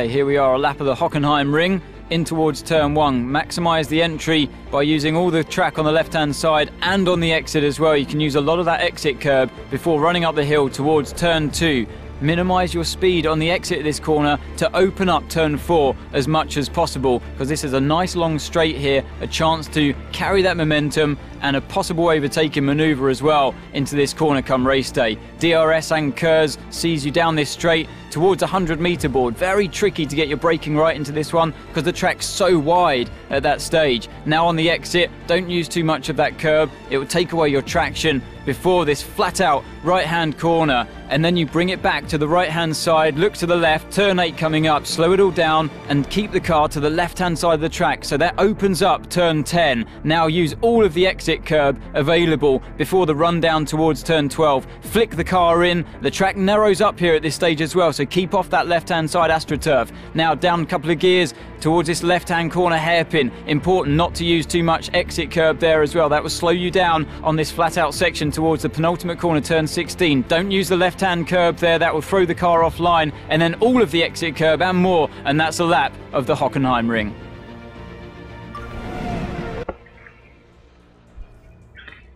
Okay, here we are, a lap of the Hockenheim Ring in towards turn one. Maximise the entry by using all the track on the left-hand side and on the exit as well. You can use a lot of that exit curb before running up the hill towards turn two. Minimise your speed on the exit of this corner to open up turn four as much as possible, because this is a nice long straight here, a chance to carry that momentum and a possible overtaking manoeuvre as well into this corner come race day. DRS and KERS sees you down this straight towards a 100-metre board. Very tricky to get your braking right into this one because the track's so wide at that stage. Now on the exit, don't use too much of that curb. It will take away your traction before this flat-out right-hand corner. And then you bring it back to the right-hand side, look to the left, turn 8 coming up, slow it all down and keep the car to the left-hand side of the track. So that opens up turn 10. Now use all of the exit curb available before the run down towards turn 12. Flick the car in. The track narrows up here at this stage as well, so keep off that left-hand side AstroTurf. Now down a couple of gears towards this left-hand corner hairpin. Important not to use too much exit curb there as well. That will slow you down on this flat-out section towards the penultimate corner, turn 16. Don't use the left-hand curb there. That will throw the car offline. And then all of the exit curb and more. And that's a lap of the Hockenheim Ring.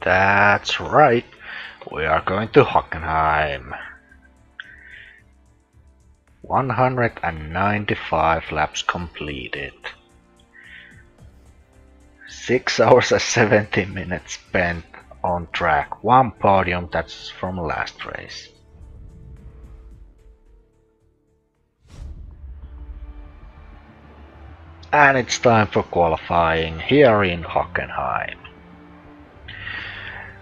That's right. We are going to Hockenheim. 195 laps completed. 6 hours and 17 minutes spent on track. 1 podium, that's from last race. And it's time for qualifying here in Hockenheim.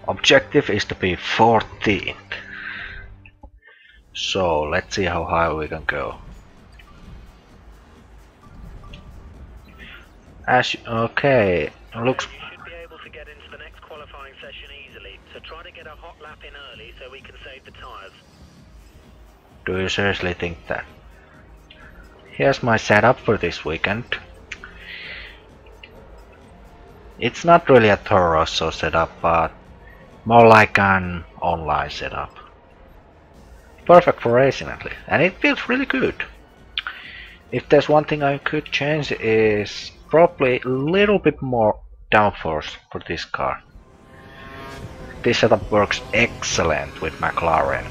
Objective is to be 14th. So let's see how high we can go. Okay, looks. We should be able to get into the next qualifying session easily. So try to get a hot lap in early so we can save the tires. Do you seriously think that? Here's my setup for this weekend. It's not really a Toro Rosso setup, but more like an online setup. Perfect for racing at least, and it feels really good. If there's one thing I could change, is probably a little bit more downforce for this car. This setup works excellent with McLaren.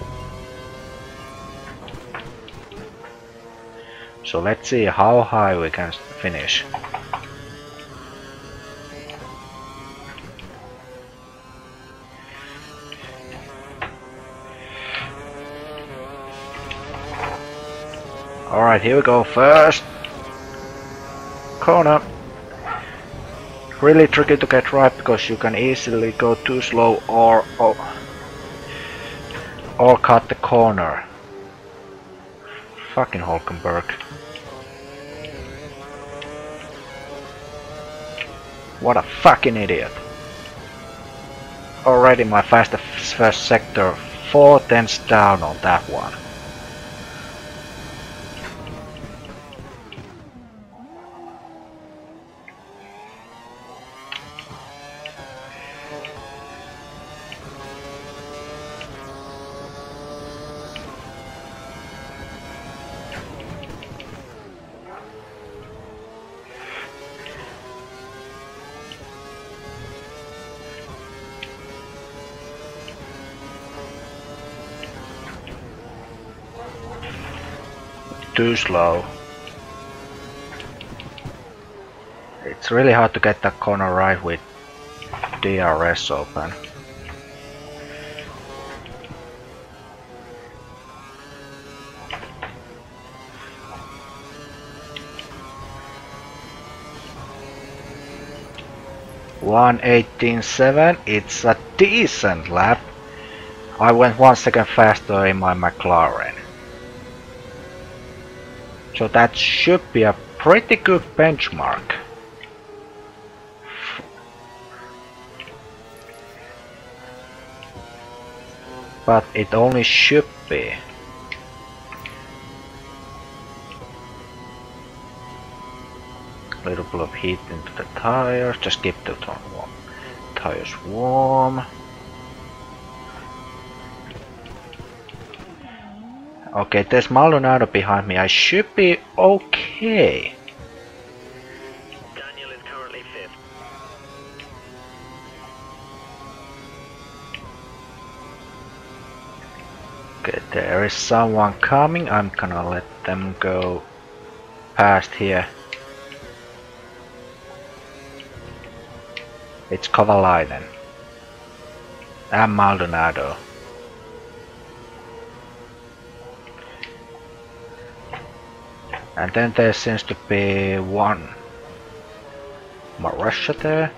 So let's see how high we can finish. Alright, here we go, first corner. Really tricky to get right because you can easily go too slow or cut the corner. Fucking Hulkenberg. What a fucking idiot. Already my fastest first sector, 4 tenths down on that one. Too slow. It's really hard to get that corner right with DRS open. $1:18.7, it's a decent lap. I went 1 second faster in my McLaren. So that should be a pretty good benchmark. But it only should be. Little bit of heat into the tires, just keep the tires warm. Okay, there's Maldonado behind me. I should be okay. Daniel is currently fifth. Okay, there is someone coming. I'm gonna let them go past here. It's Kovalainen and Maldonado. And then there seems to be one Marussia there.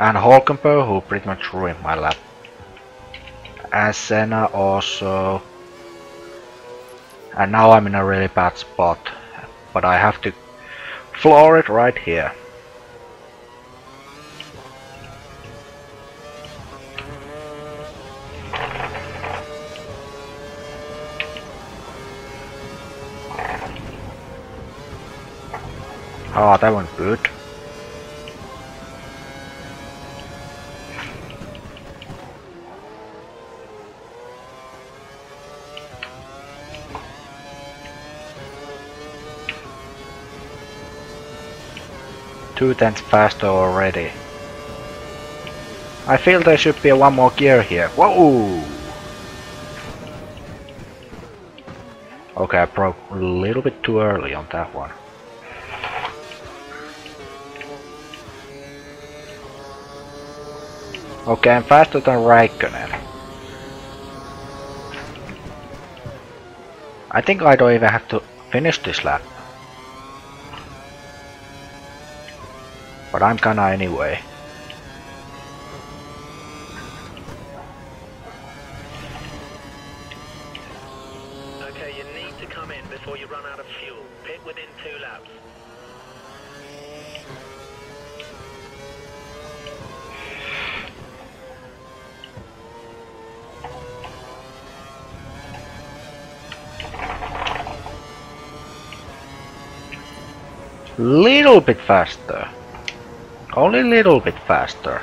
And Hulkenberg, who pretty much ruined my lap. And Senna also. And now I'm in a really bad spot. But I have to floor it right here. Oh, that went good. Two tenths faster already. I feel there should be one more gear here. Whoa! Okay, I broke a little bit too early on that one. Okay, I'm faster than Raikkonen. I think I don't even have to finish this lap. But I'm gonna anyway. Okay, you need to come in before you run out of fuel. Pit within 2 laps. Little bit faster, only a little bit faster,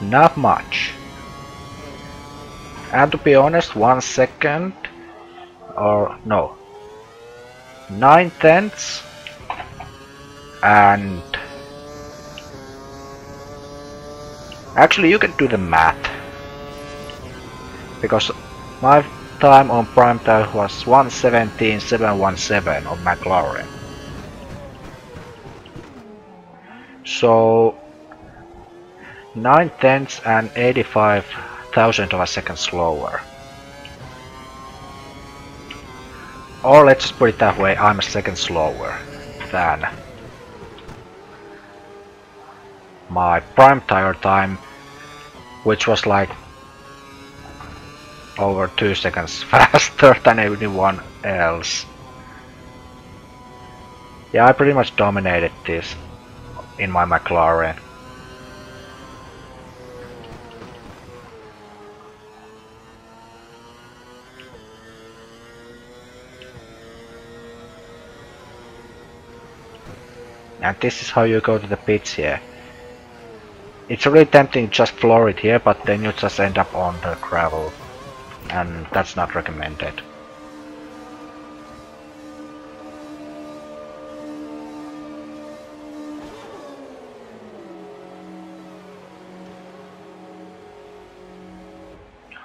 not much. And to be honest, 1 second or no, 9 tenths and actually you can do the math because my time on prime time was 1:17.717 on McLaren. So 9 tenths and 85,000 of a second slower. Or let's just put it that way, I'm a second slower than my prime tire time, which was like over 2 seconds faster than anyone else. Yeah, I pretty much dominated this in my McLaren. And this is how you go to the pits here. It's really tempting to just floor it here, but then you just end up on the gravel. And that's not recommended.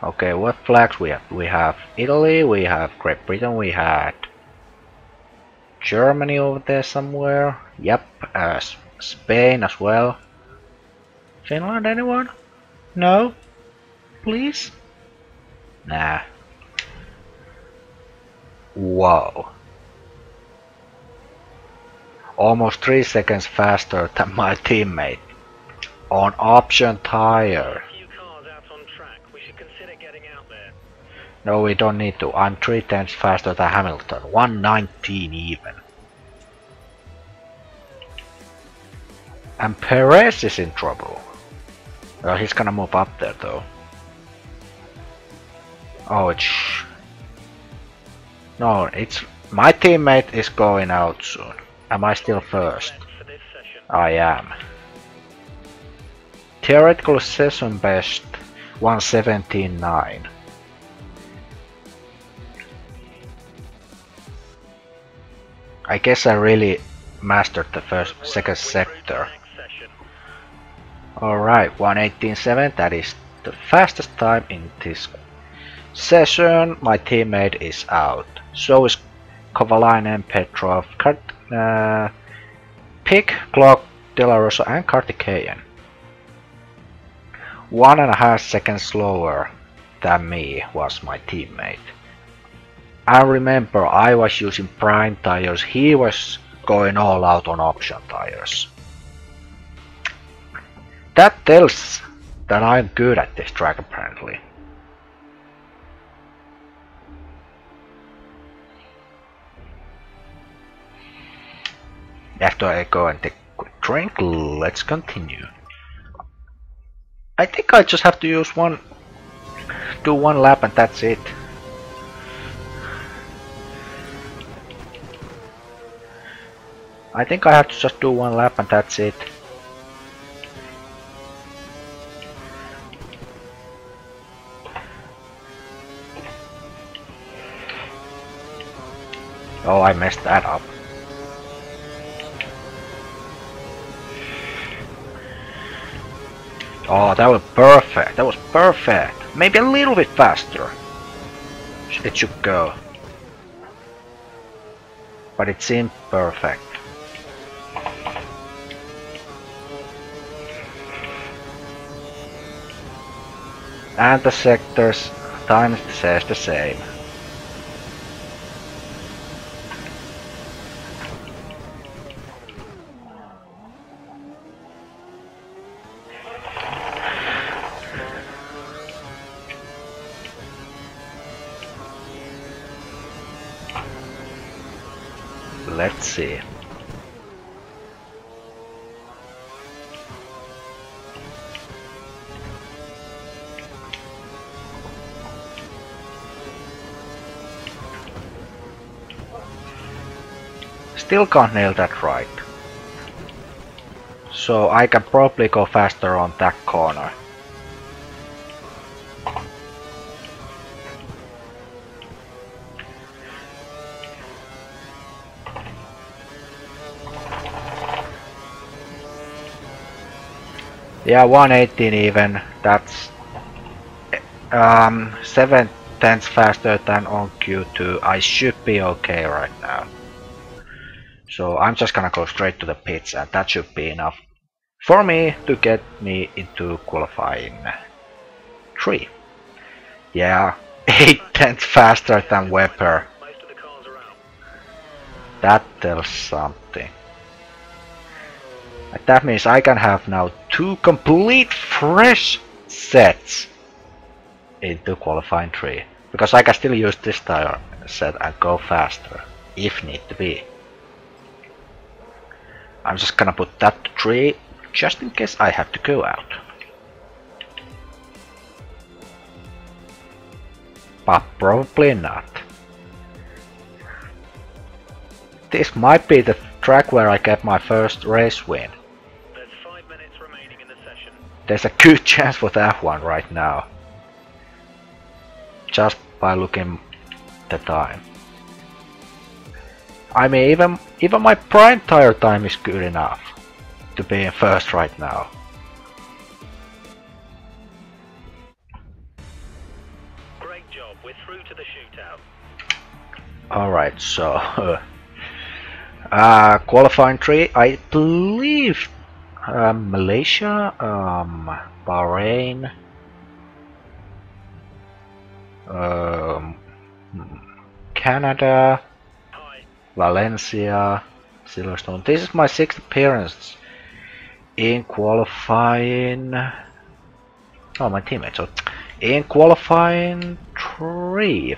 Okay, what flags we have? We have Italy, we have Great Britain, we had Germany over there somewhere. Yep, Spain as well. Finland, anyone? No? Please? Nah. Wow. Almost 3 seconds faster than my teammate. On option tire. No, we don't need to. I'm 3 tenths faster than Hamilton. 1:19 even. And Perez is in trouble. Well, he's gonna move up there though. Oh, it's no, it's my teammate is going out soon. Am I still first? I am. Theoretical session best 1:17.9. I guess I really mastered the second sector. Alright, 1:18.7, that is the fastest time in this session. My teammate is out. So is Kovalainen, Petrov, Pick, Glock, Rosso and Kartikeyen. 1.5 seconds slower than me was my teammate. And remember, I was using prime tires, he was going all out on option tires. That tells that I'm good at this track apparently. After I go and take a quick drink, let's continue. I think I just have to use do one lap and that's it. I think I have to just do one lap and that's it. Oh, I messed that up. Oh, that was perfect. That was perfect. Maybe a little bit faster. It should go. But it seemed perfect. And the sector's time says the same. Let's see. Still can't nail that right. So I can probably go faster on that corner. Yeah, 1:18 even, that's 7 tenths faster than on Q2. I should be okay right now. So I'm just gonna go straight to the pits and that should be enough for me to get me into qualifying 3. Yeah, 8 tenths faster than Webber. That tells something. That means I can have now 2 complete fresh sets into qualifying 3, because I can still use this tire set and go faster if need to be. I'm just gonna put that to 3 just in case I have to go out. But probably not. This might be the track where I get my first race win. There's a good chance for that one right now, just by looking the time. I mean, even my prime tire time is good enough to be in first right now. Great job, we're through to the shootout. All right, so qualifying 3, I believe. Malaysia, Bahrain, Canada, Valencia, Silverstone. This is my 6th appearance in qualifying. Oh, my teammate. So in qualifying 3,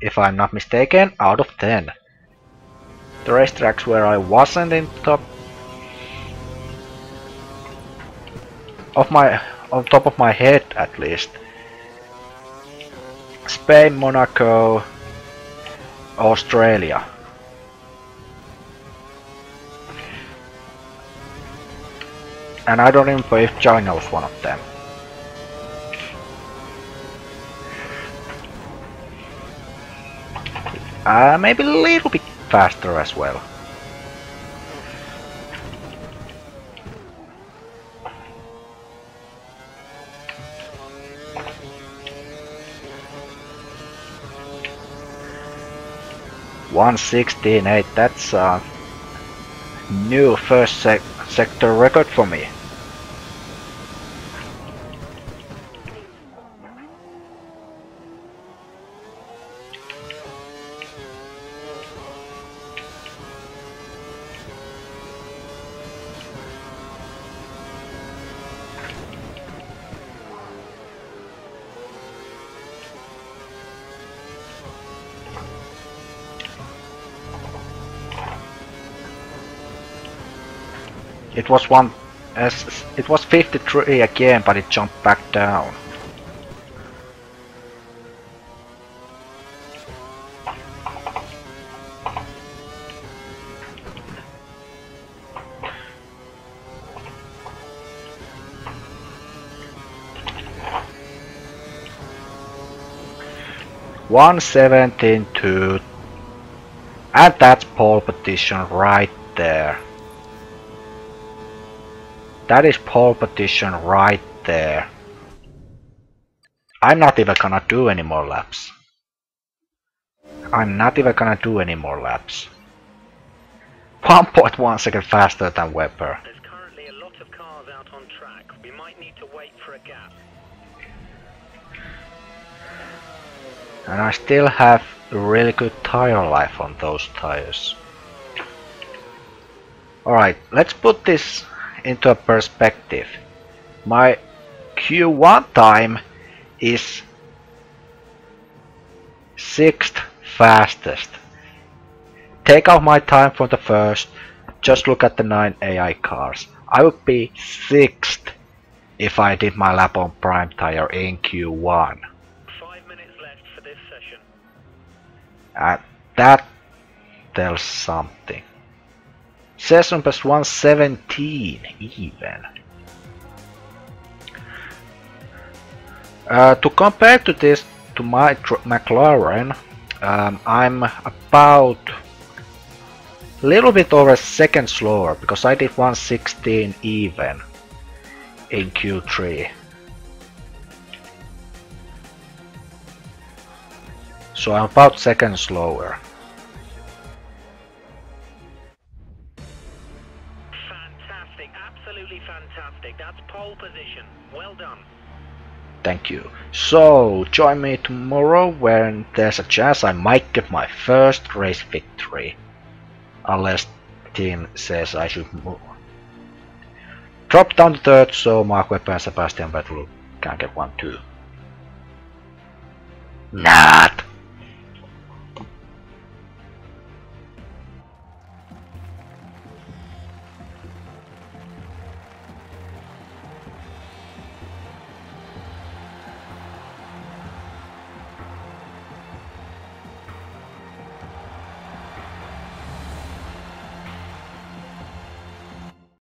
if I'm not mistaken, out of 10. The racetracks where I wasn't in top. On top of my head at least. Spain, Monaco, Australia. And I don't remember if China was one of them. Maybe a little bit faster as well. $1:16.8, that's a new first sector record for me. It was it was 53 again, but it jumped back down. $1:17.2, and that's pole position right there. That is pole position right there. I'm not even gonna do any more laps. I'm not even gonna do any more laps. 1.1 second faster than Webber. There's currently a lot of cars out on track. We might need to wait for a gap. And I still have really good tire life on those tires. Alright, let's put this into a perspective. My Q1 time is 6th fastest. Take out my time from the first, just look at the 9 AI cars. I would be 6th if I did my lap on prime tire in Q1. 5 minutes left for this session. And that tells something. Session plus 1:17 even. To compare to this, to my McLaren, I'm about a little bit over a second slower, because I did 1:16 even in Q3. So I'm about second slower. Thank you. So join me tomorrow when there's a chance I might get my first race victory, unless team says I should move. Drop down to third so Mark Webber and Sebastian Vettel can get one too. Nah.